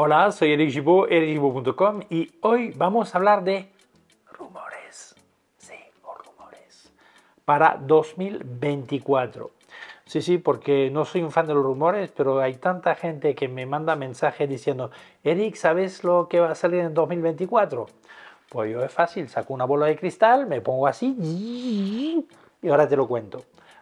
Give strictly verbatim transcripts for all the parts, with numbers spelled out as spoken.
Hola, soy Eric Gibaud, eric gibaud punto com, y hoy vamos a hablar de rumores. Sí, los rumores. Para dos mil veinticuatro. Sí, sí, porque no soy un fan de los rumores, pero hay tanta gente que me manda mensajes diciendo: Eric, ¿sabes lo que va a salir en dos mil veinticuatro? Pues yo es fácil, saco una bola de cristal, me pongo así y ahora te lo cuento.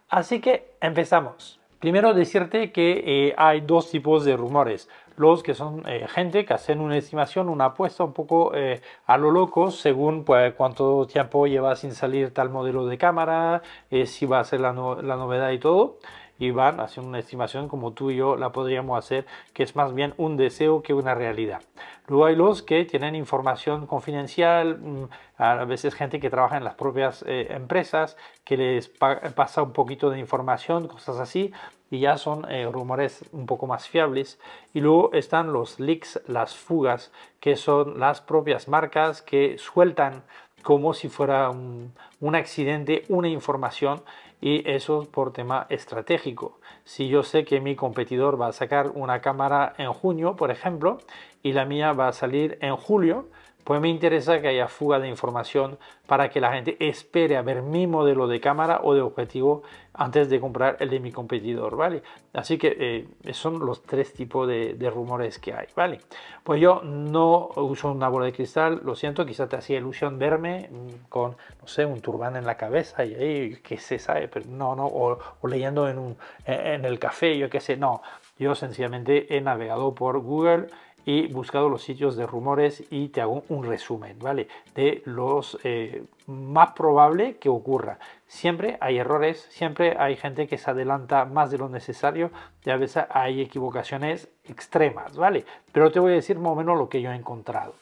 Así que empezamos. Primero decirte que eh, hay dos tipos de rumores. Los que son eh, gente que hacen una estimación, una apuesta un poco eh, a lo loco según pues, cuánto tiempo lleva sin salir tal modelo de cámara, eh, si va a ser la, no, la novedad y todo. Y van haciendo una estimación como tú y yo la podríamos hacer, que es más bien un deseo que una realidad. Luego hay los que tienen información confidencial, a veces gente que trabaja en las propias eh, empresas, que les pa pasa un poquito de información, cosas así, y ya son eh, rumores un poco más fiables. Y luego están los leaks, las fugas, que son las propias marcas que sueltan como si fuera un, un accidente, una información, y eso por tema estratégico. Si yo sé que mi competidor va a sacar una cámara en junio, por ejemplo, y la mía va a salir en julio, pues me interesa que haya fuga de información para que la gente espere a ver mi modelo de cámara o de objetivo antes de comprar el de mi competidor, ¿vale? Así que eh, son los tres tipos de, de rumores que hay, ¿vale? Pues yo no uso una bola de cristal, lo siento, quizás te hacía ilusión verme con, no sé, un turbán en la cabeza y ahí, qué se sabe, pero no, no, o, o leyendo en, un, en el café, yo qué sé, no. Yo sencillamente he navegado por Google y buscado los sitios de rumores y te hago un resumen, ¿vale? De los eh, más probable que ocurra. Siempre hay errores, siempre hay gente que se adelanta más de lo necesario y a veces hay equivocaciones extremas, ¿vale? Pero te voy a decir más o menos lo que yo he encontrado.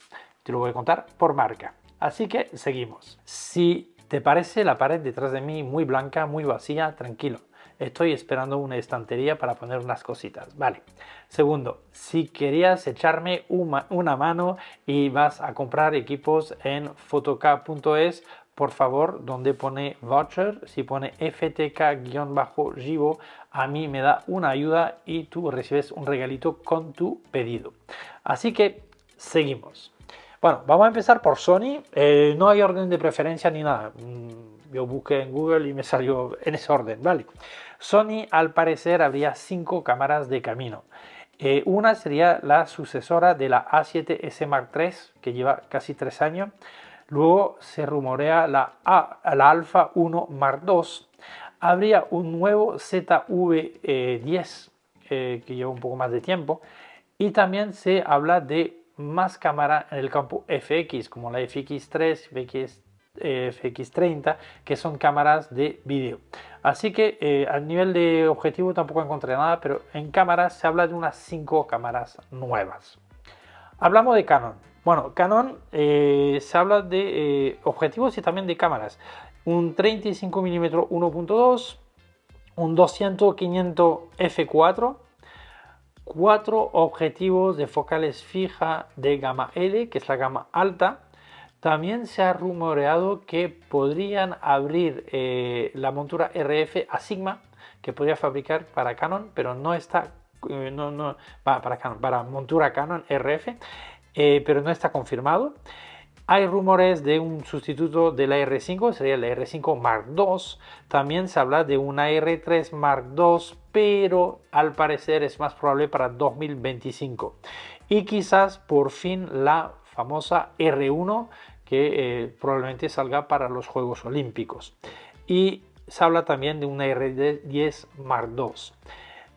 Te lo voy a contar por marca. Así que seguimos. Si te parece la pared detrás de mí muy blanca, muy vacía, tranquilo. Estoy esperando una estantería para poner unas cositas, vale. Segundo, si querías echarme una, una mano y vas a comprar equipos en foto K punto es, por favor, donde pone voucher, si pone F T K guión bajo Gibaud, a mí me da una ayuda y tú recibes un regalito con tu pedido. Así que seguimos. Bueno, vamos a empezar por Sony. Eh, no hay orden de preferencia ni nada. Yo busqué en Google y me salió en ese orden, ¿vale? Sony, al parecer, habría cinco cámaras de camino. Eh, una sería la sucesora de la A siete S Mark tres, que lleva casi tres años. Luego se rumorea la, a, la Alpha uno Mark dos. Habría un nuevo Z V diez, eh, eh, que lleva un poco más de tiempo. Y también se habla de más cámara en el campo F X, como la F X tres, F X tres. F X treinta, que son cámaras de vídeo. Así que eh, a nivel de objetivo tampoco encontré nada, pero en cámaras se habla de unas cinco cámaras nuevas. Hablamos de Canon. Bueno, Canon eh, se habla de eh, objetivos y también de cámaras. Un treinta y cinco milímetros uno punto dos, un doscientos quinientos F cuatro, cuatro objetivos de focales fija de gama L, que es la gama alta. También se ha rumoreado que podrían abrir eh, la montura R F a Sigma, que podría fabricar para Canon, pero no está, eh, no, no, para, Canon, para montura Canon R F, eh, pero no está confirmado. Hay rumores de un sustituto de la R cinco, sería la R cinco Mark dos. También se habla de una R tres Mark dos, pero al parecer es más probable para dos mil veinticinco. Y quizás por fin la famosa R uno, que eh, probablemente salga para los Juegos Olímpicos. Y se habla también de una R D diez Mark dos.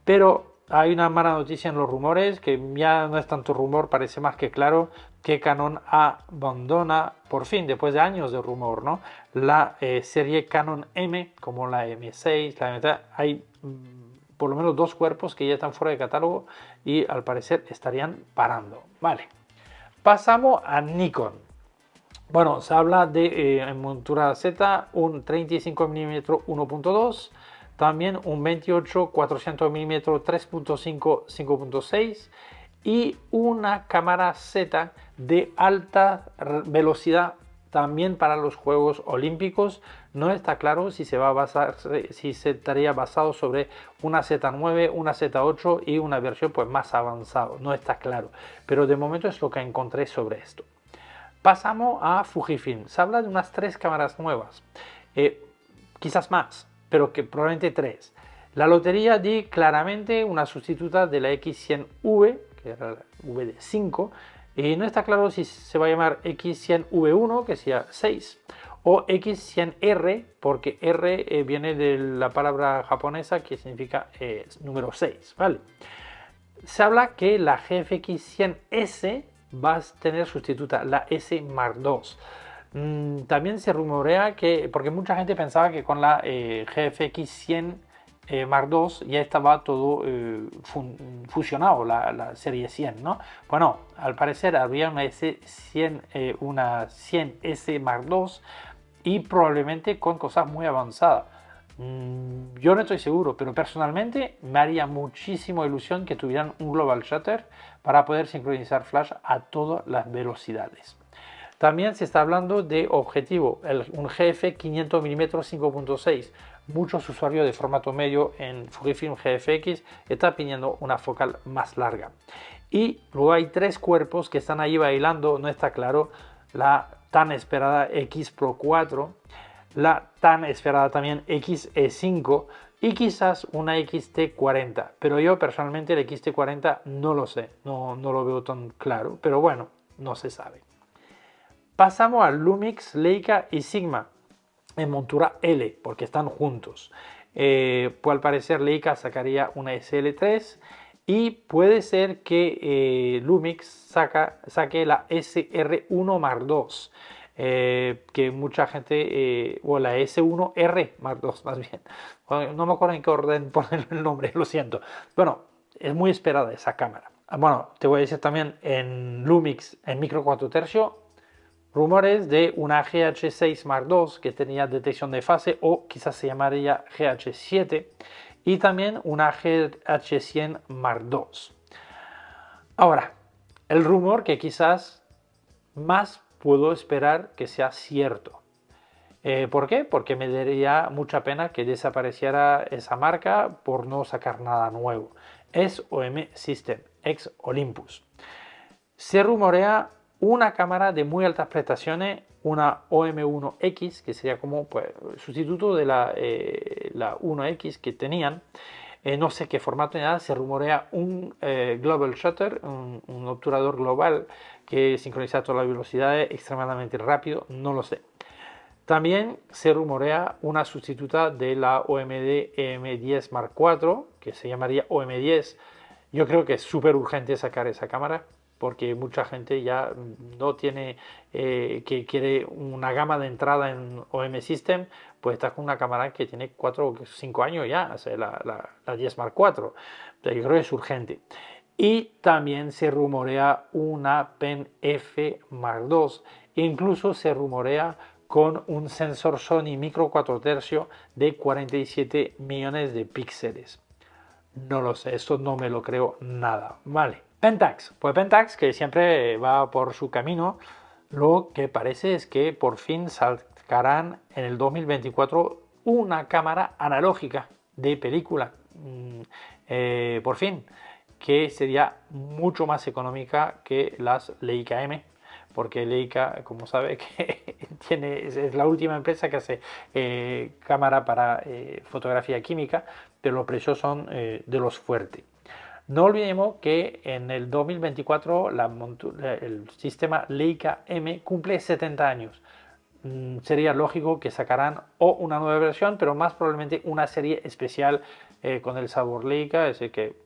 Pero hay una mala noticia en los rumores, que ya no es tanto rumor, parece más que claro, que Canon abandona, por fin, después de años de rumor, ¿no? La eh, serie Canon M, como la M seis, la M tres, hay por lo menos dos cuerpos que ya están fuera de catálogo y al parecer estarían parando, ¿vale? Pasamos a Nikon. Bueno, se habla de eh, en montura Z un treinta y cinco milímetros uno punto dos, también un veintiocho cuatrocientos milímetros tres punto cinco cinco punto seis y una cámara Z de alta velocidad también para los Juegos Olímpicos. No está claro si se va a basar, si se estaría basado sobre una Z nueve, una Z ocho y una versión pues más avanzada. No está claro, pero de momento es lo que encontré sobre esto. Pasamos a Fujifilm. Se habla de unas tres cámaras nuevas, eh, quizás más, pero que probablemente tres. La lotería di claramente una sustituta de la X cien V, que era la V de cinco, y no está claro si se va a llamar X cien V uno, que sea seis, o X cien R, porque R eh, viene de la palabra japonesa que significa eh, número seis, ¿vale? Se habla que la G F X cien S va a tener sustituta, la S Mark dos. Mm, también se rumorea que, porque mucha gente pensaba que con la eh, G F X cien Mark dos ya estaba todo eh, fusionado, la, la serie cien, ¿no? Bueno, al parecer había una, S cien, eh, una cien S Mark dos y probablemente con cosas muy avanzadas. Mm, yo no estoy seguro, pero personalmente me haría muchísima ilusión que tuvieran un global shutter para poder sincronizar flash a todas las velocidades. También se está hablando de objetivo, el, un G F quinientos milímetros cinco punto seis. Muchos usuarios de formato medio en Fujifilm G F X están pidiendo una focal más larga. Y luego hay tres cuerpos que están ahí bailando, no está claro, la tan esperada X Pro cuatro, la tan esperada también X E cinco y quizás una X T cuarenta. Pero yo personalmente el X T cuarenta no lo sé, no, no lo veo tan claro, pero bueno, no se sabe. Pasamos a Lumix, Leica y Sigma en montura L, porque están juntos. Eh, pues al parecer Leica sacaría una S L tres y puede ser que eh, Lumix saca, saque la S R uno Mark dos, eh, que mucha gente, eh, o la S uno R Mark dos más bien. Bueno, no me acuerdo en qué orden poner el nombre, lo siento. Bueno, es muy esperada esa cámara. Bueno, te voy a decir también en Lumix, en micro cuatro tercios, rumores de una G H seis Mark dos que tenía detección de fase o quizás se llamaría G H siete y también una G H cien Mark dos. Ahora, el rumor que quizás más puedo esperar que sea cierto. Eh, ¿Por qué? Porque me daría mucha pena que desapareciera esa marca por no sacar nada nuevo. Es O M System, ex Olympus. Se rumorea una cámara de muy altas prestaciones, una O M uno X, que sería como pues, sustituto de la, eh, la uno X que tenían, eh, no sé qué formato ni nada, se rumorea un eh, global shutter, un, un obturador global que sincroniza todas las velocidades extremadamente rápido, no lo sé. También se rumorea una sustituta de la O M D M diez Mark cuatro, que se llamaría O M diez, yo creo que es súper urgente sacar esa cámara, porque mucha gente ya no tiene, eh, que quiere una gama de entrada en O M System, pues está con una cámara que tiene cuatro o cinco años ya, o sea, la, la, la diez Mark cuatro. Yo creo que es urgente. Y también se rumorea una Pen F Mark dos, incluso se rumorea con un sensor Sony micro cuatro tercios de cuarenta y siete millones de píxeles. No lo sé, esto no me lo creo nada, ¿vale? Pentax, pues Pentax que siempre va por su camino, lo que parece es que por fin sacarán en el dos mil veinticuatro una cámara analógica de película, eh, por fin, que sería mucho más económica que las Leica M, porque Leica, como sabe, que tiene, es la última empresa que hace eh, cámara para eh, fotografía química, pero los precios son eh, de los fuertes. No olvidemos que en el dos mil veinticuatro la montura, el sistema Leica M cumple setenta años. Mm, sería lógico que sacaran o una nueva versión, pero más probablemente una serie especial eh, con el sabor Leica, es decir, que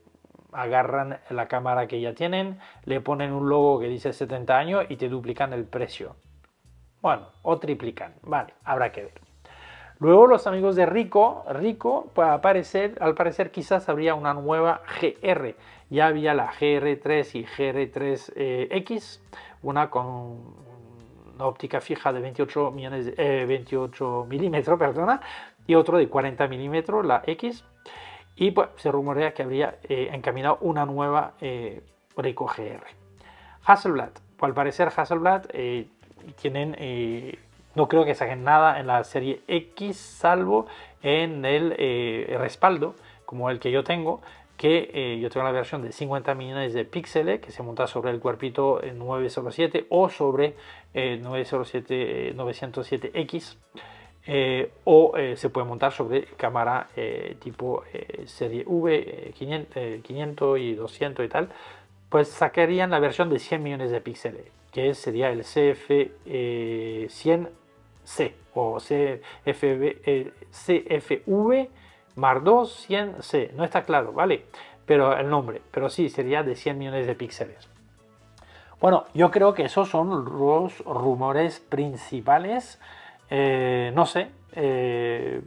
agarran la cámara que ya tienen, le ponen un logo que dice setenta años y te duplican el precio. Bueno, o triplican, vale, habrá que ver. Luego los amigos de Rico, Rico pues aparecer, al parecer quizás habría una nueva G R. Ya había la G R tres y G R tres X, una con una óptica fija de veintiocho milímetros, perdona, y otro de cuarenta milímetros, la X. Y pues se rumorea que habría eh, encaminado una nueva eh, Rico G R. Hasselblad, pues al parecer Hasselblad eh, tienen... Eh, No creo que saquen nada en la serie X, salvo en el eh, respaldo, como el que yo tengo, que eh, yo tengo la versión de cincuenta millones de píxeles, que se monta sobre el cuerpito nueve cero siete o sobre eh, nueve cero siete, eh, novecientos siete X, eh, o eh, se puede montar sobre cámara eh, tipo eh, serie V, eh, quinientos, eh, quinientos y doscientos y tal. Pues sacarían la versión de cien millones de píxeles, que sería el C F cien C eh, o eh, C F V Mark dos cien C. No está claro, ¿vale? Pero el nombre, pero sí, sería de cien millones de píxeles. Bueno, yo creo que esos son los rumores principales. Eh, no sé. Eh,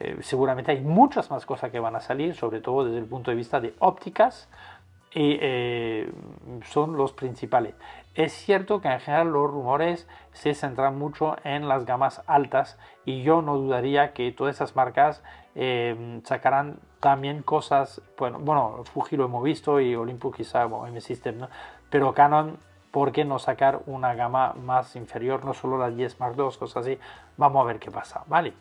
eh, seguramente hay muchas más cosas que van a salir, sobre todo desde el punto de vista de ópticas. Y eh, son los principales. Es cierto que en general los rumores se centran mucho en las gamas altas, y yo no dudaría que todas esas marcas eh, sacarán también cosas. Bueno, bueno, Fuji lo hemos visto, y Olympus quizá, bueno, M System, ¿no? Pero Canon, ¿por qué no sacar una gama más inferior? No solo las diez Mark dos, cosas así. Vamos a ver qué pasa, ¿vale?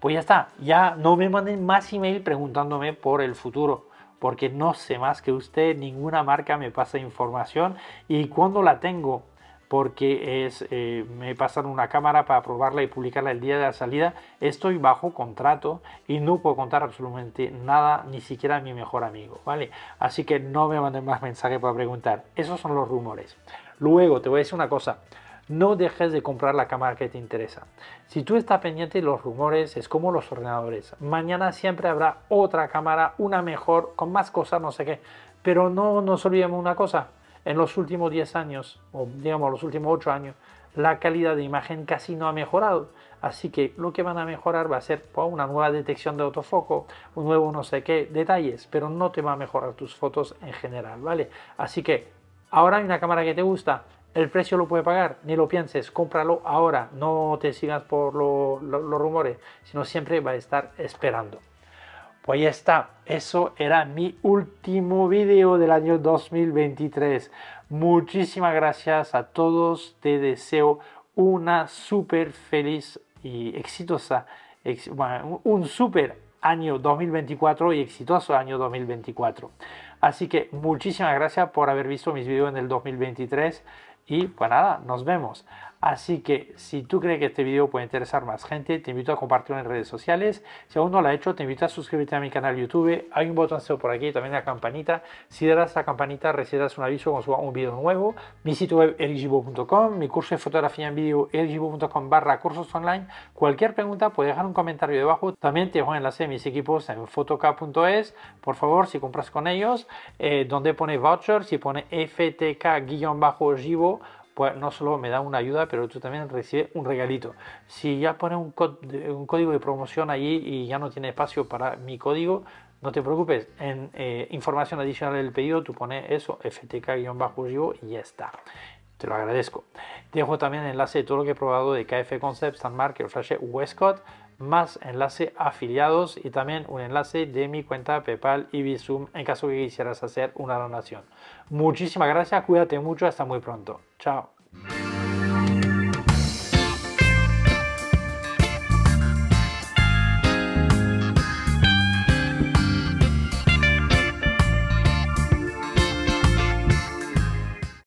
Pues ya está, ya no me manden más email preguntándome por el futuro, porque no sé más que usted, ninguna marca me pasa información, y cuando la tengo, porque es, eh, me pasan una cámara para probarla y publicarla el día de la salida, estoy bajo contrato y no puedo contar absolutamente nada, ni siquiera a mi mejor amigo, ¿vale? Así que no me manden más mensajes para preguntar. Esos son los rumores. Luego, te voy a decir una cosa. No dejes de comprar la cámara que te interesa. Si tú estás pendiente de los rumores, es como los ordenadores. Mañana siempre habrá otra cámara, una mejor, con más cosas, no sé qué. Pero no nos olvidemos una cosa. En los últimos diez años, o digamos los últimos ocho años, la calidad de imagen casi no ha mejorado. Así que lo que van a mejorar va a ser pues, una nueva detección de autofoco, un nuevo no sé qué, detalles. Pero no te va a mejorar tus fotos en general, ¿vale? Así que ahora hay una cámara que te gusta. El precio lo puede pagar, ni lo pienses, cómpralo ahora, no te sigas por lo, lo, los rumores, sino siempre va a estar esperando. Pues ya está, eso era mi último vídeo del año dos mil veintitrés. Muchísimas gracias a todos, te deseo una súper feliz y exitosa, ex, bueno, un súper año dos mil veinticuatro y exitoso año dos mil veinticuatro. Así que muchísimas gracias por haber visto mis vídeos en el dos mil veintitrés. Y pues nada, nos vemos. Así que si tú crees que este video puede interesar más gente, te invito a compartirlo en redes sociales. Si aún no lo has hecho, te invito a suscribirte a mi canal YouTube. Hay un botoncito por aquí, también la campanita. Si le das a la campanita, recibirás un aviso cuando suba un video nuevo. Mi sitio web eric gibaud punto com, mi curso de fotografía en vídeo eric gibaud punto com barra cursos online. Cualquier pregunta, puedes dejar un comentario debajo. También te dejo enlace a mis equipos en foto K punto es. Por favor, si compras con ellos, eh, donde pone voucher, si pone F T K guión bajo gibaud, pues no solo me da una ayuda, pero tú también recibes un regalito. Si ya pones un, un código de promoción allí y ya no tiene espacio para mi código, no te preocupes. En eh, información adicional del pedido, tú pones eso, F T K guión bajo y ya está. Te lo agradezco. Te dejo también enlace de todo lo que he probado de K F Concepts, Sandmark, el Flash Westcott, más enlace afiliados y también un enlace de mi cuenta PayPal y Bizum en caso que quisieras hacer una donación. Muchísimas gracias, cuídate mucho, hasta muy pronto. Chao.